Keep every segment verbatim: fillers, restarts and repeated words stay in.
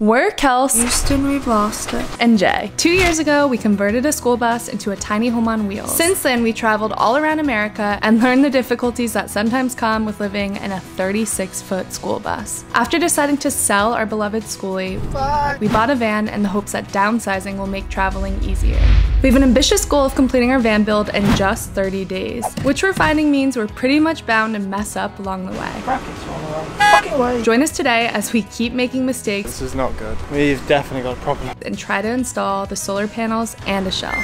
Work else. Houston, we've lost it. And Jay. Two years ago, we converted a school bus into a tiny home on wheels. Since then, we traveled all around America and learned the difficulties that sometimes come with living in a thirty-six foot school bus. After deciding to sell our beloved schoolie, Fuck. we bought a van in the hopes that downsizing will make traveling easier. We have an ambitious goal of completing our van build in just thirty days, which we're finding means we're pretty much bound to mess up along the way. Fucking way. Join us today as we keep making mistakes. This is not good. We've definitely got a problem. And try to install the solar panels and a shelf.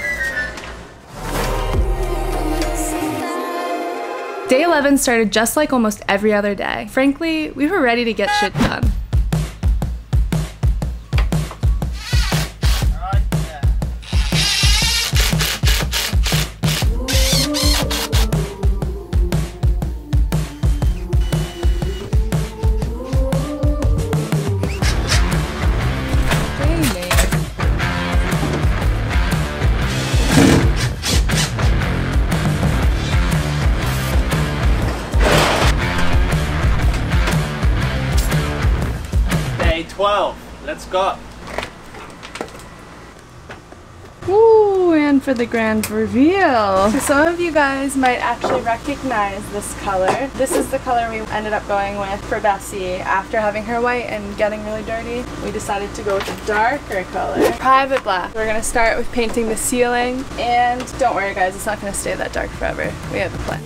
Day eleven started just like almost every other day. Frankly, we were ready to get shit done. twelve, let's go. Ooh, and for the grand reveal. So some of you guys might actually recognize this color. This is the color we ended up going with for Bessie. After having her white and getting really dirty, we decided to go with a darker color. Private black. We're gonna start with painting the ceiling, and don't worry guys, it's not gonna stay that dark forever. We have a plan.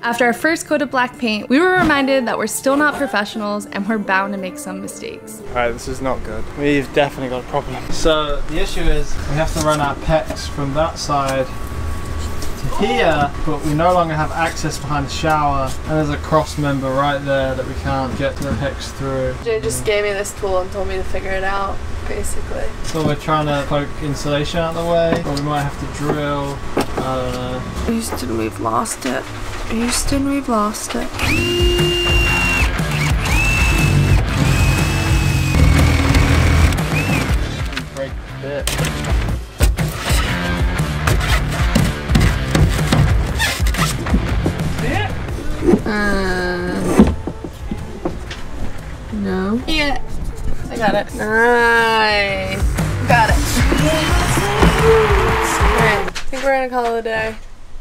After our first coat of black paint, we were reminded that we're still not professionals and we're bound to make some mistakes. Alright, this is not good. We've definitely got a problem. So the issue is we have to run our pecs from that side to here, but we no longer have access behind the shower, and there's a cross member right there that we can't get the pecs through. Jay just gave me this tool and told me to figure it out, basically. So we're trying to poke insulation out of the way, or we might have to drill, I don't know. Houston, we've lost it. Houston, we've lost it. Break the bit. Uh, no. Yeah. I got it. Nice. Got it. Alright, I think we're gonna call it a day.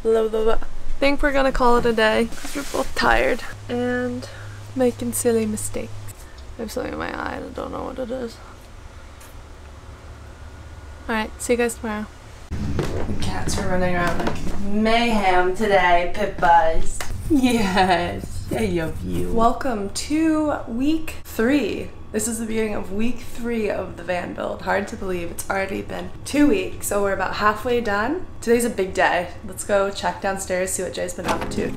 Blah, blah, blah. I think we're gonna call it a day because we're both tired and making silly mistakes. I have something in my eye and I don't know what it is. Alright, see you guys tomorrow. The cats were running around like mayhem today, Pip-Buzz. Yes, I love you. Welcome to week three. This is the beginning of week three of the van build. Hard to believe it's already been two weeks, so we're about halfway done. Today's a big day. Let's go check downstairs, see what Jay's been up to.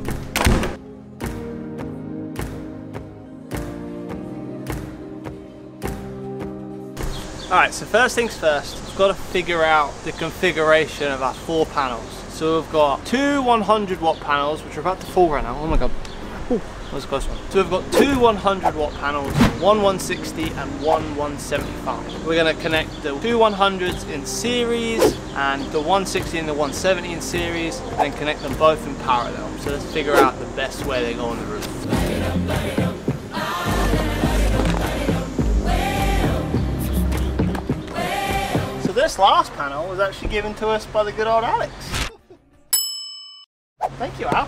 Alright, so first things first, we've got to figure out the configuration of our four panels. So we've got two one hundred watt panels, which are about to fall right now. Oh my god. Ooh. That was a close one. So we've got two one hundred watt panels, one one sixty and one one seventy-five. We're going to connect the two one hundreds in series and the one sixty and the one seventy in series, and then connect them both in parallel. So let's figure out the best way they go on the roof. Light up, light up. So this last panel was actually given to us by the good old Alex. Thank you, Al.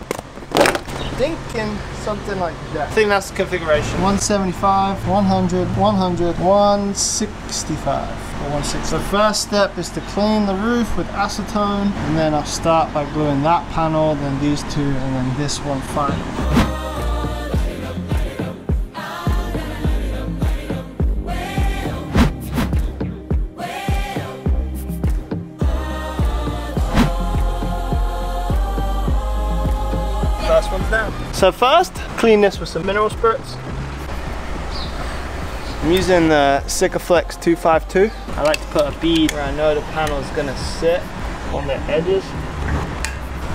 Thinking something like that. I think that's the configuration. one seventy-five, one hundred, one hundred, one sixty-five, or one sixty. So first step is to clean the roof with acetone, and then I'll start by gluing that panel, then these two, and then this one finally. So first, clean this with some mineral spirits. I'm using the Sikaflex two five two. I like to put a bead where I know the panel is going to sit on the edges,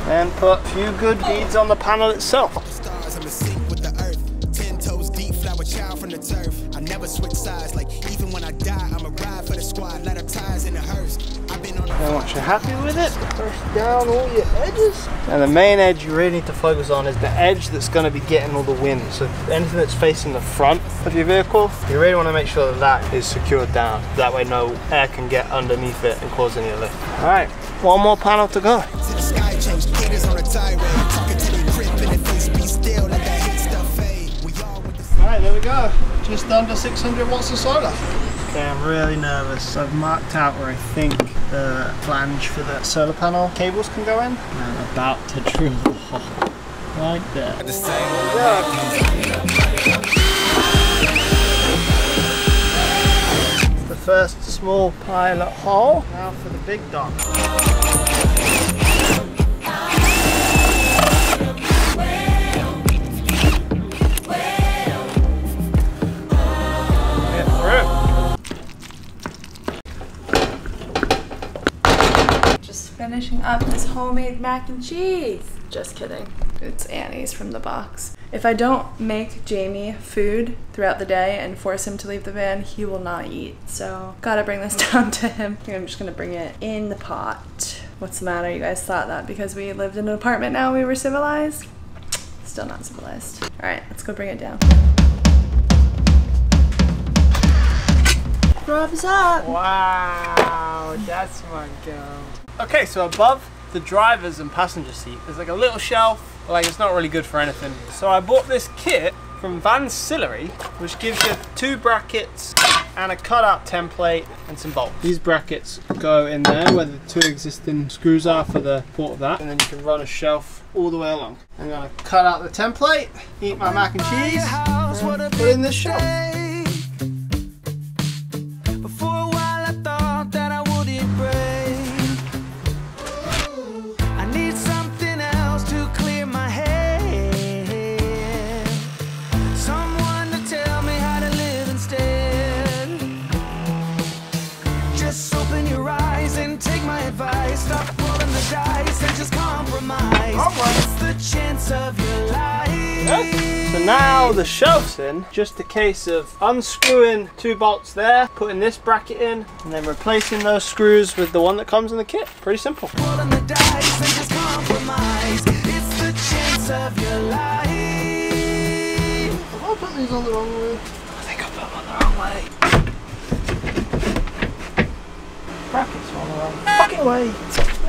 and put a few good beads on the panel itself. Stars in the seat with the earth, ten toes deep, flower child from the turf. never switch sides. Like even when I die, I'ma ride for the squad, let her ties in the hearse. I've been on. Now once you're happy with it, first down all your edges. Now the main edge you really need to focus on is the edge that's going to be getting all the wind. So anything that's facing the front of your vehicle, you really want to make sure that that is secured down. That way no air can get underneath it and cause any lift. All right, one more panel to go. Alright, there we go. Just under six hundred watts of solar. Okay, I'm really nervous. I've marked out where I think the flange for the solar panel cables can go in. And I'm about to drill a hole. Like that. Yeah. The first small pilot hole. Now for the big dot. Finishing up this homemade mac and cheese. Just kidding. It's Annie's from the box. If I don't make Jamie food throughout the day and force him to leave the van, he will not eat. So gotta bring this down to him. I'm just gonna bring it in the pot. What's the matter? You guys thought that because we lived in an apartment now we were civilized? Still not civilized. All right, let's go bring it down. Rob's up. Wow, that's my girl. Okay, so above the driver's and passenger seat, there's like a little shelf, like it's not really good for anything. So I bought this kit from Van Sillery, which gives you two brackets and a cut out template and some bolts. These brackets go in there where the two existing screws are for the port of that. And then you can run a shelf all the way along. I'm gonna cut out the template, eat my mac and cheese, and put it in this shelf. So now the shelf's in, just a case of unscrewing two bolts there, putting this bracket in, and then replacing those screws with the one that comes in the kit. Pretty simple. I'll put these on the wrong way. I think I put them on the wrong way. Brackets on the wrong fucking way.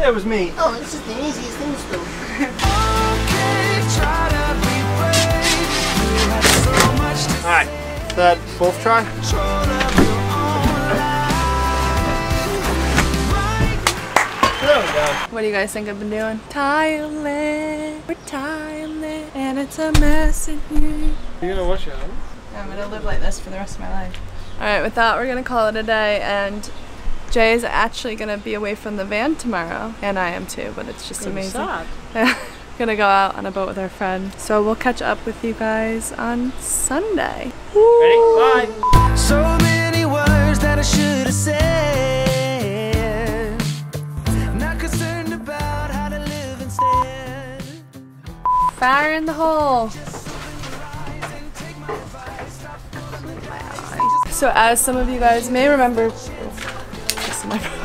There was me. Oh, this is the easiest thing to do. Alright, third, fourth try. There we go. What do you guys think I've been doing? Thailand, we're Thailand, and it's a mess in here. You're gonna watch it, huh? I'm gonna live like this for the rest of my life. Alright, with that, we're gonna call it a day, and Jay is actually gonna be away from the van tomorrow, and I am too, but it's just amazing. Sad. Gonna go out on a boat with our friend. So we'll catch up with you guys on Sunday. Woo! Ready? Bye! So many words that I should have said. Not concerned about how to live instead. Fire in the hole. So as some of you guys may remember, oh,